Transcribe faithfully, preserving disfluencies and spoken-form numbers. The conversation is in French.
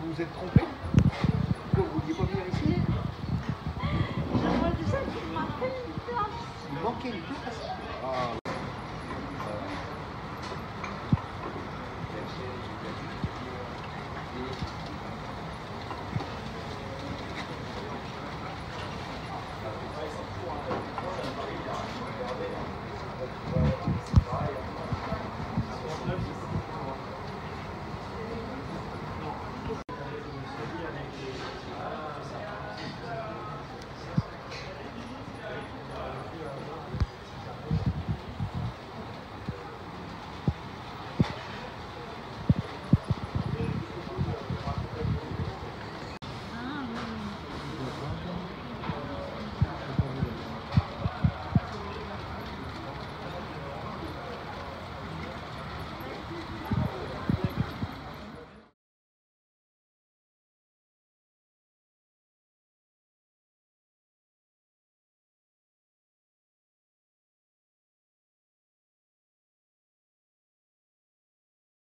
Vous êtes trompé? Vous ne vouliez pas venir ici? J'avais déjà qu'il manquait une place. Il manquait une place?